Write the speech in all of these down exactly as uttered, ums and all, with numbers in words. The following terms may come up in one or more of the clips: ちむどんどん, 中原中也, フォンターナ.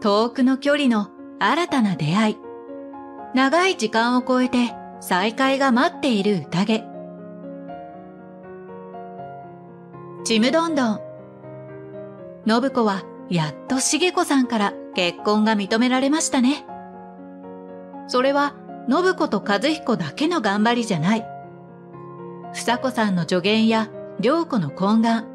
遠くの距離の新たな出会い。長い時間を超えて再会が待っている宴。ちむどんどん。信子はやっと茂子さんから結婚が認められましたね。それは信子と和彦だけの頑張りじゃない。房子さんの助言や良子の懇願、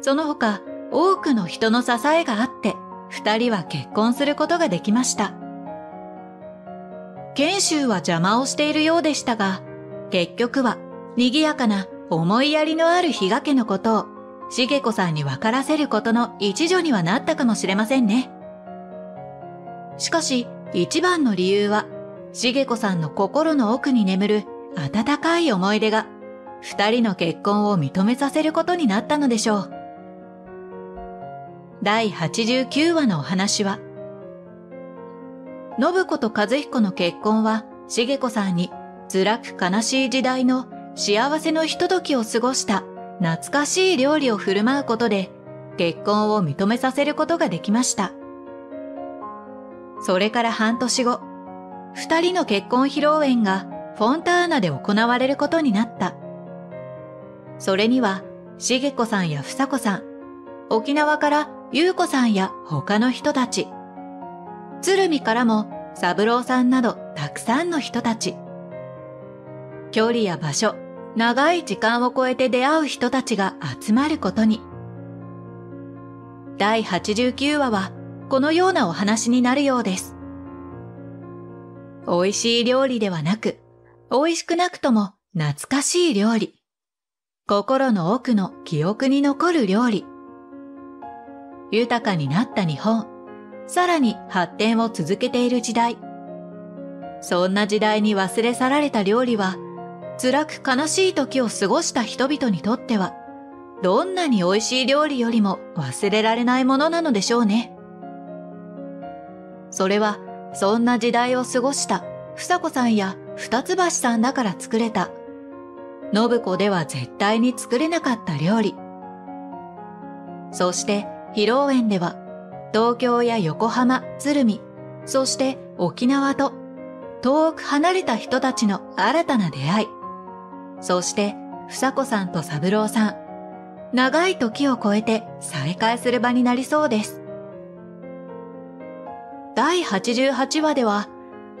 その他多くの人の支えがあって、二人は結婚することができました。賢秀は邪魔をしているようでしたが、結局は賑やかな思いやりのある比嘉家のことを、茂子さんに分からせることの一助にはなったかもしれませんね。しかし、一番の理由は、茂子さんの心の奥に眠る温かい思い出が、二人の結婚を認めさせることになったのでしょう。だいはちじゅうきゅうわのお話は、信子と和彦の結婚は、茂子さんに辛く悲しい時代の幸せのひとときを過ごした懐かしい料理を振る舞うことで、結婚を認めさせることができました。それから半年後、二人の結婚披露宴がフォンターナで行われることになった。それには、茂子さんや房子さん、沖縄から優子さんや他の人たち、鶴見からも三郎さんなどたくさんの人たち、距離や場所、長い時間を超えて出会う人たちが集まることに。だいはちじゅうきゅうわはこのようなお話になるようです。美味しい料理ではなく、美味しくなくとも懐かしい料理。心の奥の記憶に残る料理。豊かになった日本、さらに発展を続けている時代。そんな時代に忘れ去られた料理は、辛く悲しい時を過ごした人々にとっては、どんなに美味しい料理よりも忘れられないものなのでしょうね。それは、そんな時代を過ごした房子さんや二ツ橋さんだから作れた、信子では絶対に作れなかった料理。そして、披露宴では、東京や横浜、鶴見、そして沖縄と、遠く離れた人たちの新たな出会い。そして、房子さんと三郎さん、長い時を超えて再会する場になりそうです。だいはちじゅうはちわでは、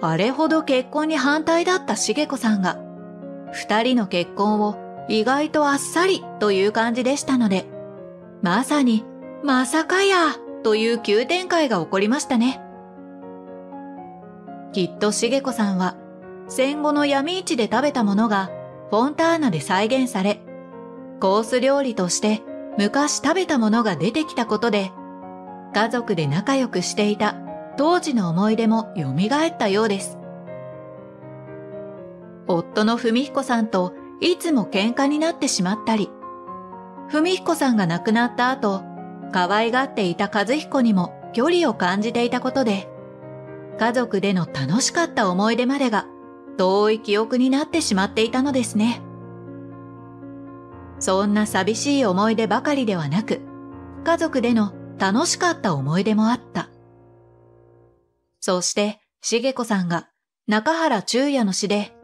あれほど結婚に反対だった茂子さんが、二人の結婚を意外とあっさりという感じでしたので、まさに、まさかやという急展開が起こりましたね。きっと茂子さんは戦後の闇市で食べたものがフォンターナで再現され、コース料理として昔食べたものが出てきたことで、家族で仲良くしていた当時の思い出も蘇ったようです。夫の文彦さんといつも喧嘩になってしまったり、文彦さんが亡くなった後、可愛がっていた和彦にも距離を感じていたことで、家族での楽しかった思い出までが遠い記憶になってしまっていたのですね。そんな寂しい思い出ばかりではなく、家族での楽しかった思い出もあった。そして、茂子さんが中原中也の詩で、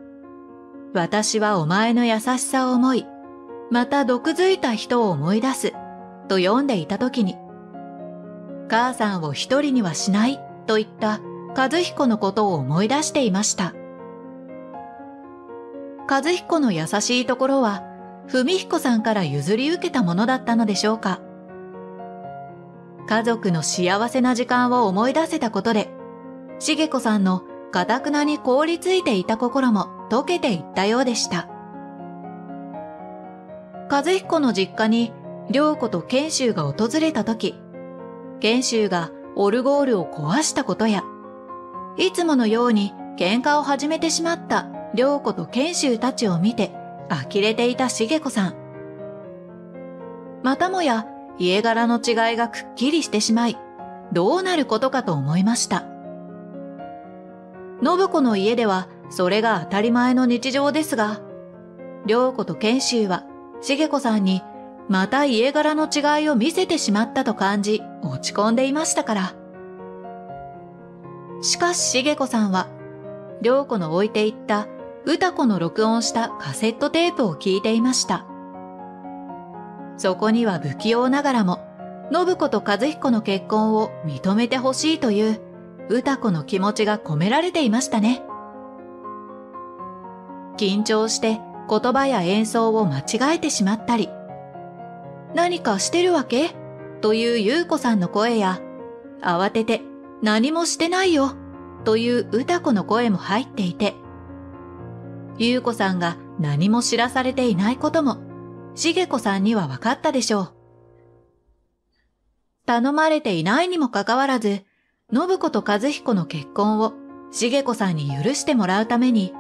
私はお前の優しさを思い、また毒づいた人を思い出す。と読んでいた時に、母さんを一人にはしないと言った和彦のことを思い出していました。和彦の優しいところは、文彦さんから譲り受けたものだったのでしょうか。家族の幸せな時間を思い出せたことで、茂子さんの頑なに凍りついていた心も溶けていったようでした。和彦の実家に、良子と賢秀が訪れた時、賢秀がオルゴールを壊したことや、いつものように喧嘩を始めてしまった良子と賢秀たちを見て呆れていた茂子さん。またもや家柄の違いがくっきりしてしまい、どうなることかと思いました。信子の家ではそれが当たり前の日常ですが、良子と賢秀は茂子さんにまた家柄の違いを見せてしまったと感じ落ち込んでいましたから、しかし茂子さんは、涼子の置いていった歌子の録音したカセットテープを聞いていました。そこには不器用ながらも、信子と和彦の結婚を認めてほしいという歌子の気持ちが込められていましたね。緊張して言葉や演奏を間違えてしまったり、何かしてるわけという優子さんの声や、慌てて何もしてないよという歌子の声も入っていて、優子さんが何も知らされていないことも、茂子さんには分かったでしょう。頼まれていないにもかかわらず、信子と和彦の結婚を茂子さんに許してもらうために、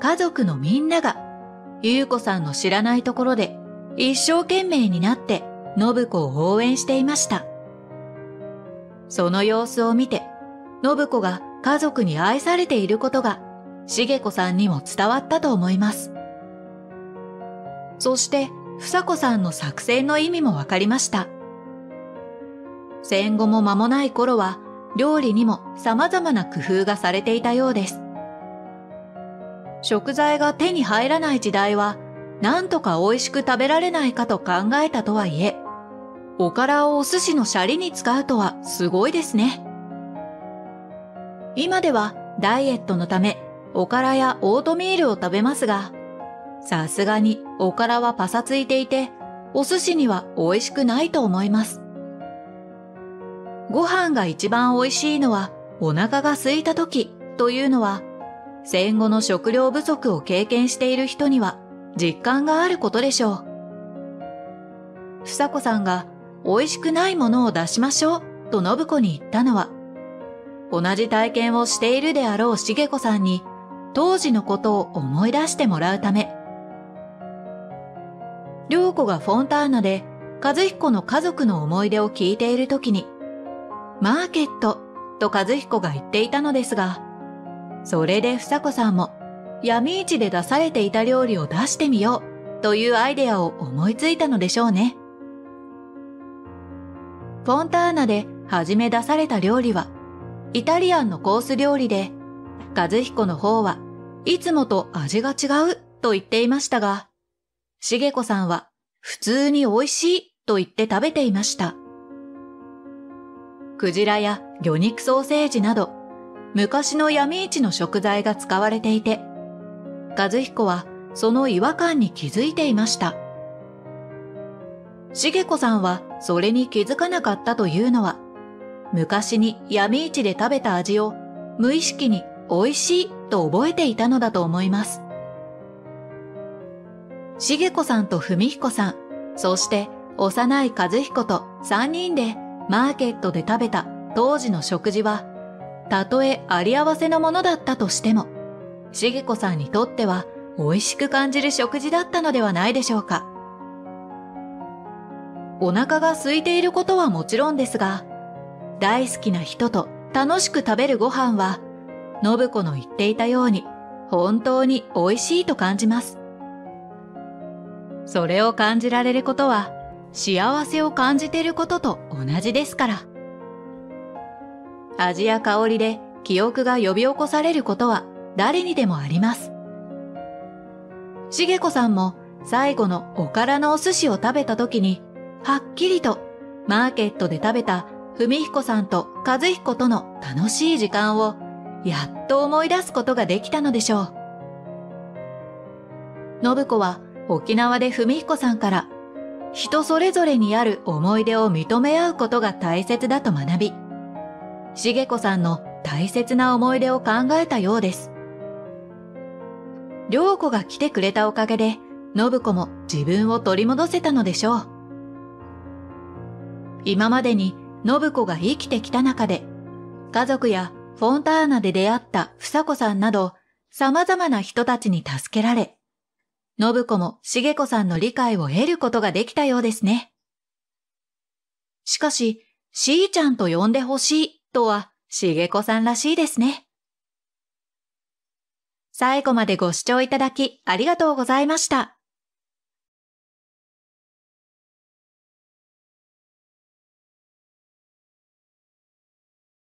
家族のみんなが、優子さんの知らないところで一生懸命になって信子を応援していました。その様子を見て、信子が家族に愛されていることが、茂子さんにも伝わったと思います。そして、房子さんの作戦の意味もわかりました。戦後も間もない頃は、料理にも様々な工夫がされていたようです。食材が手に入らない時代は、なんとか美味しく食べられないかと考えたとはいえ、おからをお寿司のシャリに使うとはすごいですね。今ではダイエットのため、おからやオートミールを食べますが、さすがにおからはパサついていて、お寿司には美味しくないと思います。ご飯が一番美味しいのはお腹が空いた時というのは、戦後の食料不足を経験している人には実感があることでしょう。房子さんが美味しくないものを出しましょうと信子に言ったのは、同じ体験をしているであろう茂子さんに当時のことを思い出してもらうため。涼子がフォンターナで和彦の家族の思い出を聞いているときに、マーケットと和彦が言っていたのですが、それで房子さんも闇市で出されていた料理を出してみようというアイデアを思いついたのでしょうね。フォンターナで初め出された料理はイタリアンのコース料理で、和彦の方はいつもと味が違うと言っていましたが、茂子さんは普通に美味しいと言って食べていました。クジラや魚肉ソーセージなど昔の闇市の食材が使われていて、和彦はその違和感に気づいていました。茂子さんはそれに気づかなかったというのは、昔に闇市で食べた味を無意識に美味しいと覚えていたのだと思います。茂子さんと文彦さん、そして幼い和彦とさんにんでマーケットで食べた当時の食事は、たとえあり合わせのものだったとしても、茂子さんにとっては美味しく感じる食事だったのではないでしょうか。お腹が空いていることはもちろんですが、大好きな人と楽しく食べるご飯は、信子の言っていたように本当に美味しいと感じます。それを感じられることは、幸せを感じていることと同じですから。味や香りで記憶が呼び起こされることは誰にでもあります。茂子さんも最後のおからのお寿司を食べた時に、はっきりとマーケットで食べた文彦さんと和彦との楽しい時間をやっと思い出すことができたのでしょう。信子は沖縄で文彦さんから、人それぞれにある思い出を認め合うことが大切だと学び、茂子さんの大切な思い出を考えたようです。涼子が来てくれたおかげで、信子も自分を取り戻せたのでしょう。今までに信子が生きてきた中で、家族やフォンターナで出会った房子さんなど、様々な人たちに助けられ、信子も茂子さんの理解を得ることができたようですね。しかし、しーちゃんと呼んでほしいとは茂子さんらしいですね。最後までご視聴いただきありがとうございました。